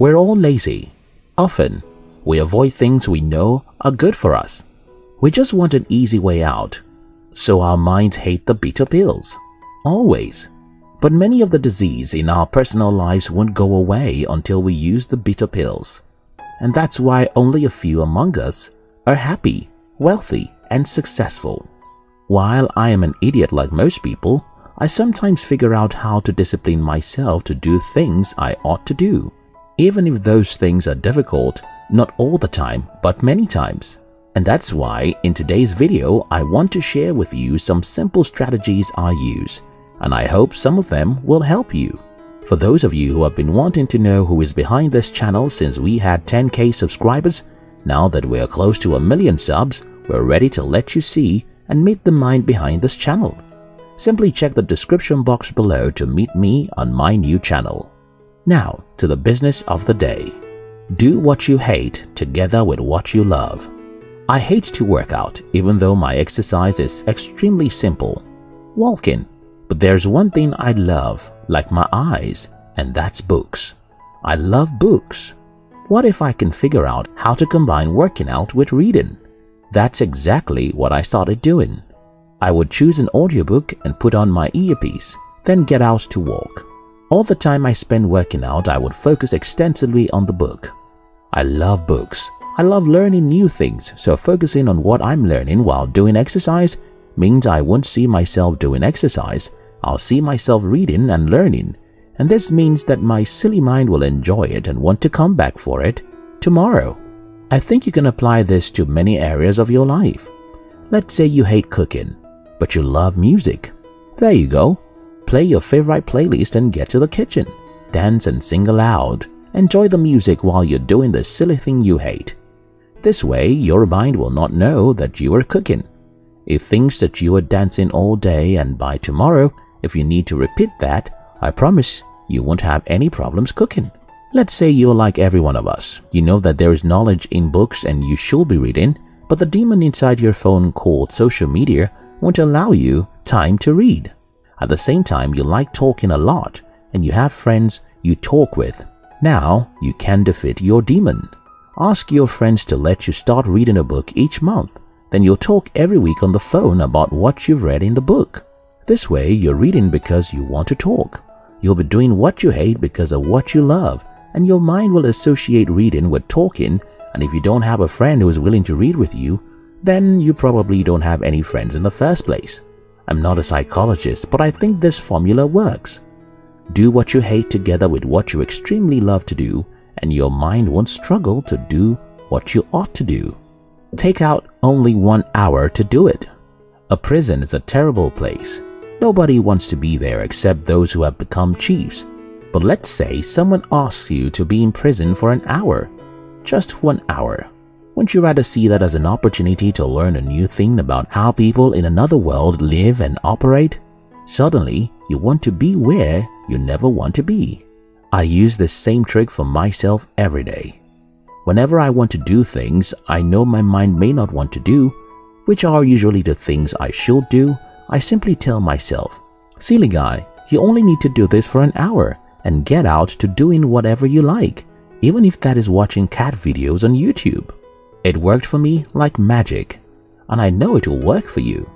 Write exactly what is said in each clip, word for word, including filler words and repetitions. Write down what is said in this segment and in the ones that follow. We're all lazy. Often, we avoid things we know are good for us. We just want an easy way out, so our minds hate the bitter pills. Always. But many of the diseases in our personal lives won't go away until we use the bitter pills. And that's why only a few among us are happy, wealthy, and successful. While I am an idiot like most people, I sometimes figure out how to discipline myself to do things I ought to do, even if those things are difficult, not all the time, but many times. And that's why in today's video, I want to share with you some simple strategies I use, and I hope some of them will help you. For those of you who have been wanting to know who is behind this channel since we had ten K subscribers, now that we are close to a million subs, we're ready to let you see and meet the mind behind this channel. Simply check the description box below to meet me on my new channel. Now to the business of the day. Do what you hate together with what you love. I hate to work out, even though my exercise is extremely simple, walking. But there's one thing I love, like my eyes, and that's books. I love books. What if I can figure out how to combine working out with reading? That's exactly what I started doing. I would choose an audiobook and put on my earpiece, then get out to walk. All the time I spend working out, I would focus extensively on the book. I love books. I love learning new things, so focusing on what I'm learning while doing exercise means I won't see myself doing exercise. I'll see myself reading and learning, and this means that my silly mind will enjoy it and want to come back for it tomorrow. I think you can apply this to many areas of your life. Let's say you hate cooking, but you love music. There you go. Play your favorite playlist and get to the kitchen. Dance and sing aloud. Enjoy the music while you're doing the silly thing you hate. This way, your mind will not know that you are cooking. It thinks that you are dancing all day, and by tomorrow, if you need to repeat that, I promise you won't have any problems cooking. Let's say you're like every one of us. You know that there is knowledge in books and you should be reading, but the demon inside your phone called social media won't allow you time to read. At the same time, you like talking a lot and you have friends you talk with. Now you can defeat your demon. Ask your friends to let you start reading a book each month. Then you'll talk every week on the phone about what you've read in the book. This way, you're reading because you want to talk. You'll be doing what you hate because of what you love. And your mind will associate reading with talking, and if you don't have a friend who is willing to read with you, then you probably don't have any friends in the first place. I'm not a psychologist, but I think this formula works. Do what you hate together with what you extremely love to do, and your mind won't struggle to do what you ought to do. Take out only one hour to do it. A prison is a terrible place. Nobody wants to be there except those who have become chiefs. But let's say someone asks you to be in prison for an hour, just one hour. Wouldn't you rather see that as an opportunity to learn a new thing about how people in another world live and operate? Suddenly, you want to be where you never want to be. I use this same trick for myself every day. Whenever I want to do things I know my mind may not want to do, which are usually the things I should do, I simply tell myself, "Silly guy, you only need to do this for an hour," and get out to doing whatever you like, even if that is watching cat videos on YouTube. It worked for me like magic, and I know it will work for you.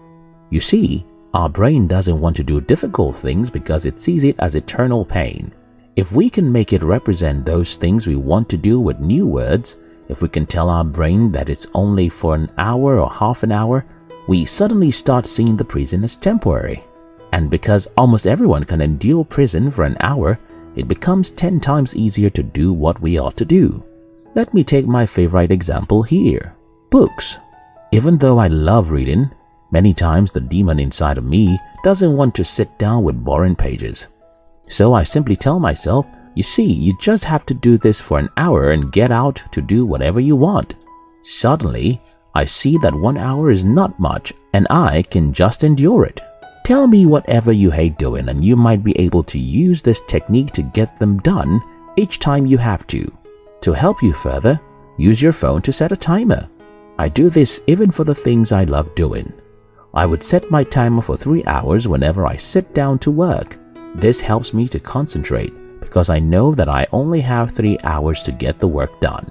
You see, our brain doesn't want to do difficult things because it sees it as eternal pain. If we can make it represent those things we want to do with new words, if we can tell our brain that it's only for an hour or half an hour, we suddenly start seeing the prison as temporary. And because almost everyone can endure prison for an hour, it becomes ten times easier to do what we ought to do. Let me take my favorite example here, books. Even though I love reading, many times the demon inside of me doesn't want to sit down with boring pages. So I simply tell myself, you see, you just have to do this for an hour and get out to do whatever you want. Suddenly, I see that one hour is not much and I can just endure it. Tell me whatever you hate doing and you might be able to use this technique to get them done each time you have to. To help you further, use your phone to set a timer. I do this even for the things I love doing. I would set my timer for three hours whenever I sit down to work. This helps me to concentrate because I know that I only have three hours to get the work done.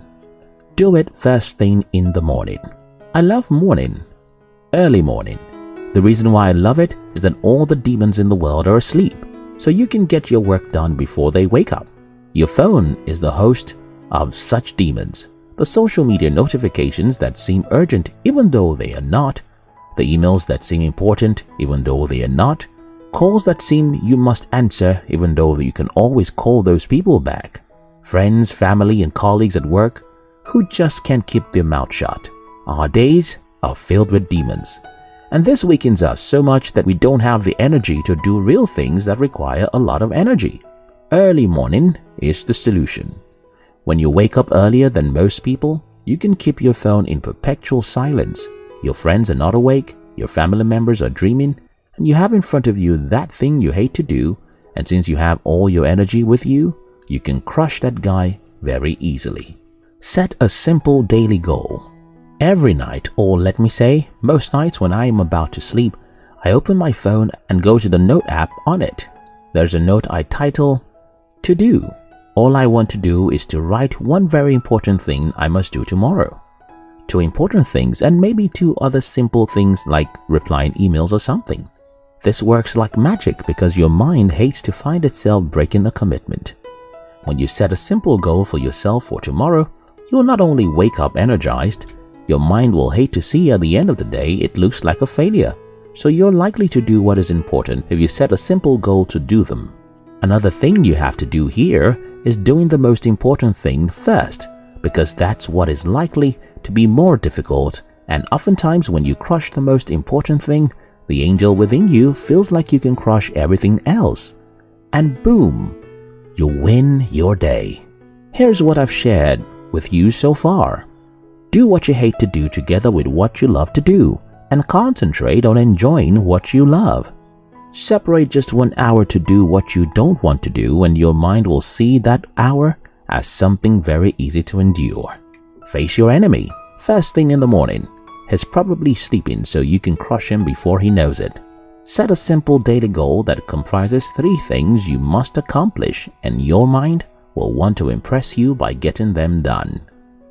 Do it first thing in the morning. I love morning. Early morning. The reason why I love it is that all the demons in the world are asleep, so you can get your work done before they wake up. Your phone is the host of such demons. The social media notifications that seem urgent even though they are not, the emails that seem important even though they are not, calls that seem you must answer even though you can always call those people back, friends, family and colleagues at work who just can't keep their mouth shut. Our days are filled with demons, and this weakens us so much that we don't have the energy to do real things that require a lot of energy. Early morning is the solution. When you wake up earlier than most people, you can keep your phone in perpetual silence. Your friends are not awake, your family members are dreaming, and you have in front of you that thing you hate to do, and since you have all your energy with you, you can crush that guy very easily. Set a simple daily goal. Every night, or let me say, most nights when I am about to sleep, I open my phone and go to the note app on it. There's a note I title, To Do. All I want to do is to write one very important thing I must do tomorrow. Two important things and maybe two other simple things like replying emails or something. This works like magic because your mind hates to find itself breaking a commitment. When you set a simple goal for yourself for tomorrow, you'll not only wake up energized, your mind will hate to see at the end of the day it looks like a failure. So you're likely to do what is important if you set a simple goal to do them. Another thing you have to do here is doing the most important thing first, because that's what is likely to be more difficult, and oftentimes when you crush the most important thing, the angel within you feels like you can crush everything else. And boom, you win your day. Here's what I've shared with you so far. Do what you hate to do together with what you love to do, and concentrate on enjoying what you love. Separate just one hour to do what you don't want to do, and your mind will see that hour as something very easy to endure. Face your enemy first thing in the morning. He's probably sleeping, so you can crush him before he knows it. Set a simple daily goal that comprises three things you must accomplish, and your mind will want to impress you by getting them done.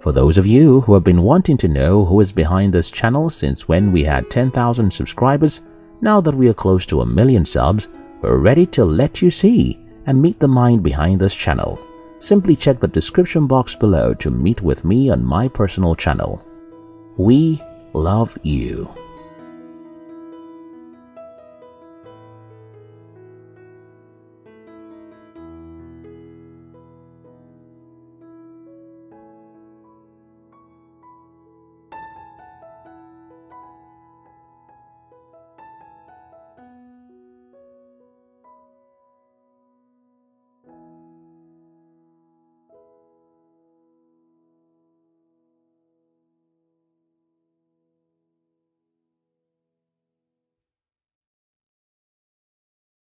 For those of you who have been wanting to know who is behind this channel since when we had ten thousand subscribers, now that we are close to a million subs, we're ready to let you see and meet the mind behind this channel. Simply check the description box below to meet with me on my personal channel. We love you.